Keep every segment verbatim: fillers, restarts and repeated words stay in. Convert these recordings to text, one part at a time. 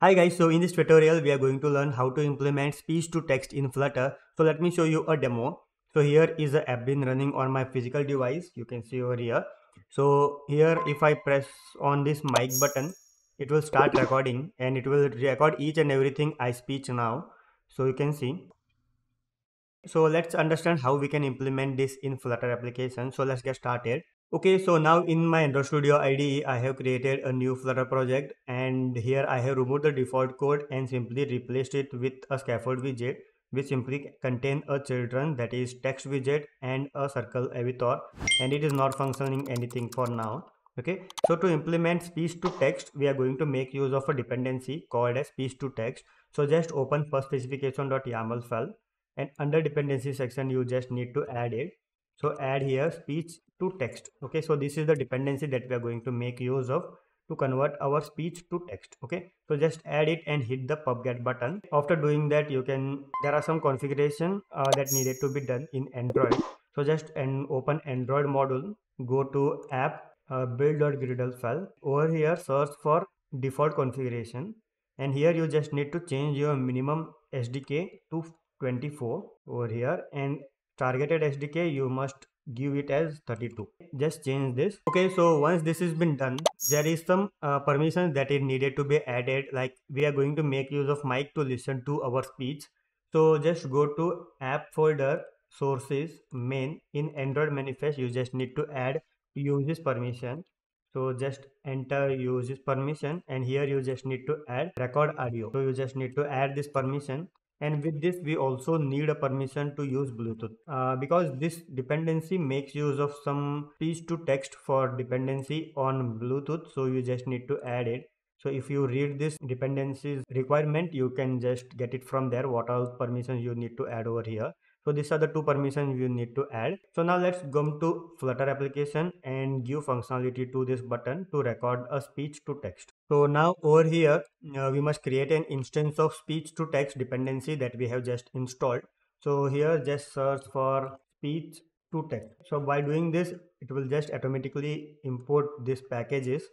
Hi guys, so in this tutorial we are going to learn how to implement speech to text in Flutter. So let me show you a demo. So here is the app been running on my physical device, you can see over here. So here if I press on this mic button, it will start recording and it will record each and everything I speak now. So you can see. So let's understand how we can implement this in Flutter application. So let's get started. Okay, so now in my Android Studio I D E, I have created a new Flutter project, and here I have removed the default code and simply replaced it with a scaffold widget, which simply contains a children, that is text widget, and a circle avatar, and it is not functioning anything for now. Okay, so to implement speech to text, we are going to make use of a dependency called as speech to text. So just open first specification.yaml file, and under dependency section you just need to add it. So add here speech to text. Okay, so this is the dependency that we are going to make use of to convert our speech to text. Okay, so just add it and hit the pubget button. After doing that, you can, there are some configuration uh, that needed to be done in Android. So just an open Android module, go to app, uh, build.gradle file. Over here search for default configuration, and here you just need to change your minimum S D K to twenty-four over here, and targeted S D K you must give it as thirty-two. Just change this. Okay, so once this has been done, there is some uh, permissions that it needed to be added, like we are going to make use of mic to listen to our speech. So just go to app folder, sources, main. In Android manifest you just need to add uses permission. So just enter uses permission, and here you just need to add record audio. So you just need to add this permission. And with this we also need a permission to use Bluetooth, uh, because this dependency makes use of some speech to text for dependency on Bluetooth, so you just need to add it. So if you read this dependencies requirement, you can just get it from there, what all permissions you need to add over here. So these are the two permissions you need to add. So now let's come to Flutter application and give functionality to this button to record a speech to text. So now over here uh, we must create an instance of speech to text dependency that we have just installed. So here just search for speech to text. So by doing this, it will just automatically import these packages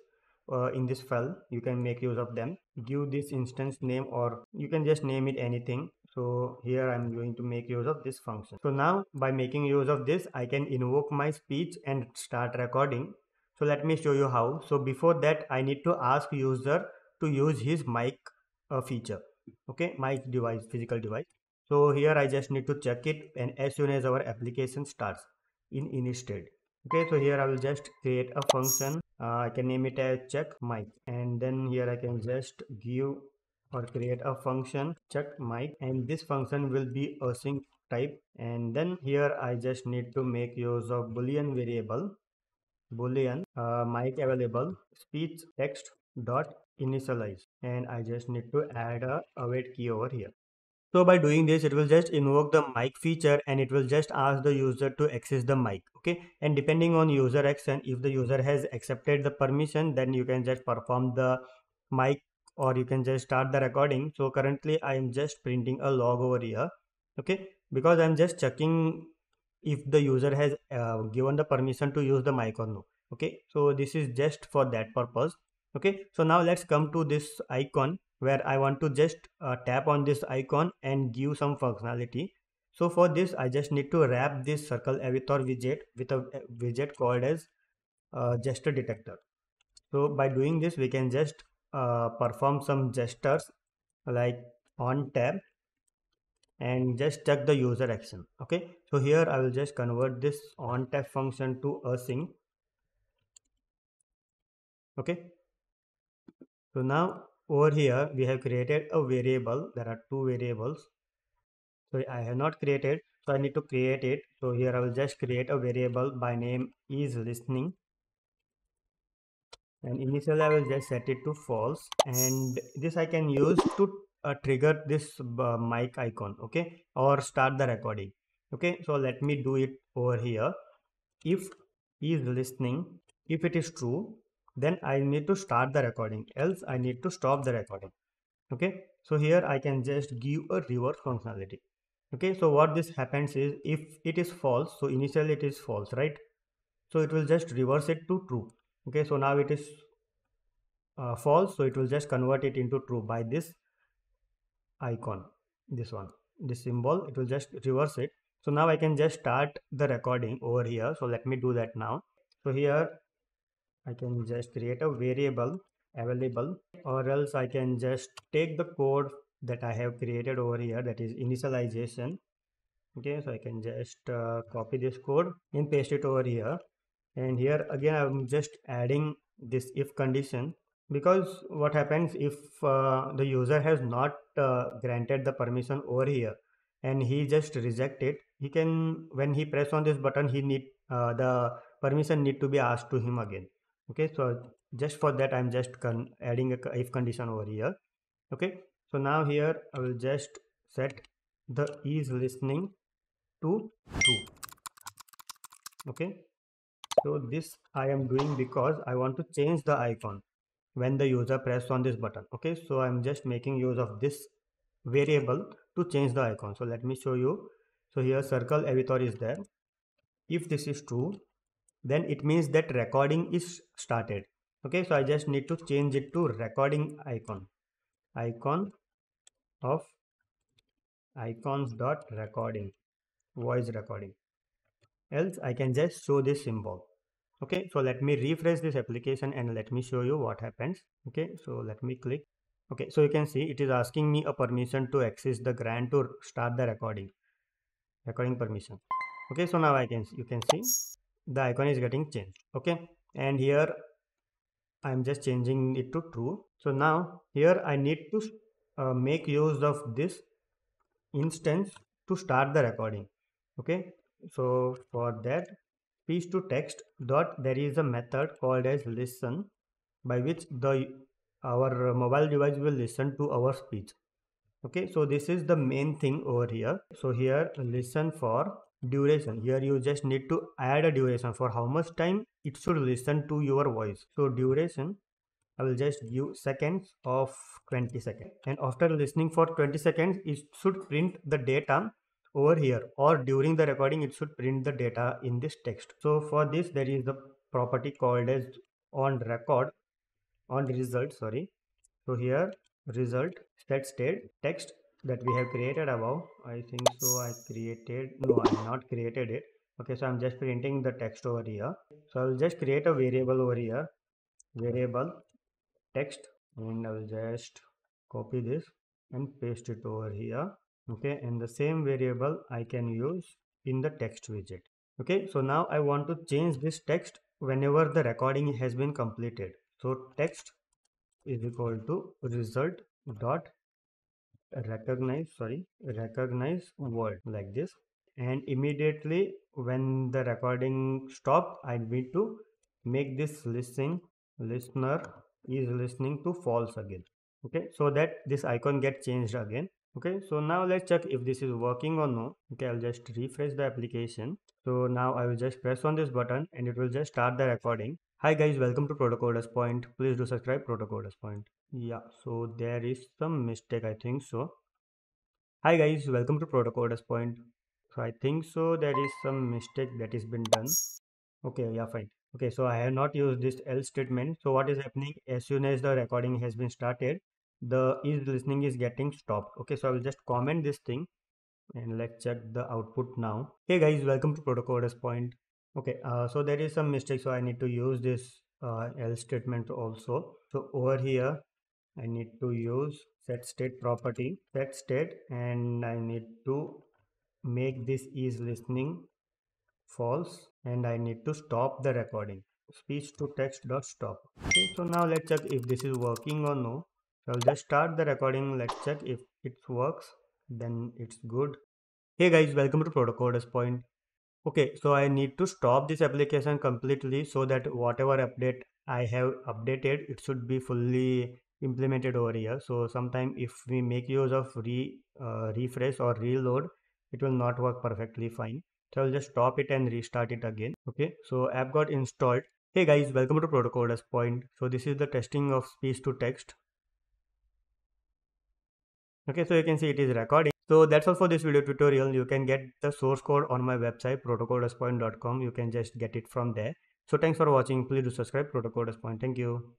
uh, in this file. You can make use of them. Give this instance name, or you can just name it anything. So here I'm going to make use of this function. So now by making use of this, I can invoke my speech and start recording. So let me show you how. So before that, I need to ask user to use his mic uh, feature. Okay, mic device, physical device. So here I just need to check it, and as soon as our application starts in init state. Okay, so here I will just create a function. Uh, I can name it as check mic, and then here I can just give or create a function check mic, and this function will be async type. And then here I just need to make use of boolean variable, boolean uh, mic available speech text dot initialize, and I just need to add a await key over here. So by doing this, it will just invoke the mic feature, and it will just ask the user to access the mic. Okay, and depending on user action, if the user has accepted the permission, then you can just perform the mic, or you can just start the recording. So currently I am just printing a log over here, okay, because I am just checking if the user has uh, given the permission to use the mic or no. Okay, so this is just for that purpose. Okay, so now let's come to this icon, where I want to just uh, tap on this icon and give some functionality. So for this, I just need to wrap this circle avatar widget with a widget called as uh, gesture detector. So by doing this, we can just Uh, perform some gestures like onTap and just check the user action. Okay, so here I will just convert this onTap function to async. Okay, so now over here we have created a variable. There are two variables. So I have not created, so I need to create it. So here I will just create a variable by name is listening. And initially I will just set it to false, and this I can use to uh, trigger this uh, mic icon, okay, or start the recording. Okay, so let me do it over here. If is listening, if it is true, then I need to start the recording, else I need to stop the recording. Okay, so here I can just give a reverse functionality. Okay, so what this happens is, if it is false, so initially it is false, right? So it will just reverse it to true. Okay, so now it is uh, false, so it will just convert it into true by this icon, this one, this symbol. It will just reverse it. So now I can just start the recording over here. So let me do that now. So here I can just create a variable available, or else I can just take the code that I have created over here, that is initialization. Okay, so I can just uh, copy this code and paste it over here. And here again I'm just adding this if condition, because what happens if uh, the user has not uh, granted the permission over here and he just reject it, he can, when he press on this button, he need uh, the permission need to be asked to him again. Okay, so just for that I'm just con adding a if condition over here. Okay, so now here I will just set the is listening to true. Okay, so this I am doing because I want to change the icon when the user press on this button. Okay, so I'm just making use of this variable to change the icon. So let me show you. So here circle avatar is there. If this is true, then it means that recording is started. Okay, so I just need to change it to recording icon, icon of icons dot recording, voice recording. Else I can just show this symbol. Okay, so let me refresh this application and let me show you what happens. Okay, so let me click. Okay, so you can see it is asking me a permission to access the grant to start the recording, recording permission. Okay, so now I can, you can see the icon is getting changed. Okay, and here I am just changing it to true. So now here I need to uh, make use of this instance to start the recording. Okay, so for that speech to text dot there is a method called as listen, by which the our mobile device will listen to our speech. Okay, so this is the main thing over here. So here listen for duration, here you just need to add a duration for how much time it should listen to your voice. So duration I will just give seconds of twenty seconds, and after listening for twenty seconds it should print the data over here, or during the recording it should print the data in this text. So for this there is the property called as on record on result, sorry. So here result set state text that we have created above. I think so I created, no I have not created it. Okay, so I'm just printing the text over here. So I'll just create a variable over here, variable text, and I will just copy this and paste it over here. Okay, and the same variable I can use in the text widget. Okay, so now I want to change this text whenever the recording has been completed. So text is equal to result dot recognize, sorry, recognize word, like this. And immediately when the recording stops, I need to make this listening, listener is listening to false again. Okay, so that this icon gets changed again. Okay, so now let's check if this is working or no. Okay, I'll just refresh the application. So now I will just press on this button and it will just start the recording. Hi guys, welcome to Proto Coders Point. Please do subscribe Proto Coders Point. Yeah, so there is some mistake, I think so. Hi guys, welcome to Proto Coders Point. So I think so there is some mistake that has been done. Okay, yeah, fine. Okay, so I have not used this else statement. So what is happening, as soon as the recording has been started, the is listening is getting stopped. Okay, so I will just comment this thing and let's check the output now. Hey guys, welcome to Proto Coders Point. Okay, uh, so there is some mistake, so I need to use this uh, else statement also. So over here I need to use set state property, set state, and I need to make this is listening false, and I need to stop the recording, speech to text dot stop. Okay, so now let's check if this is working or no. So I'll just start the recording. Let's check if it works, then it's good. Hey guys, welcome to Proto Coders Point. Okay, so I need to stop this application completely so that whatever update I have updated, it should be fully implemented over here. So sometime if we make use of re uh, refresh or reload, it will not work perfectly fine. So I'll just stop it and restart it again. Okay, so app got installed. Hey guys, welcome to Proto Coders Point. So this is the testing of speech to text. Okay, so you can see it is recording. So that's all for this video tutorial. You can get the source code on my website proto coders point dot com. You can just get it from there. So thanks for watching. Please do subscribe Proto Coders Point. Thank you.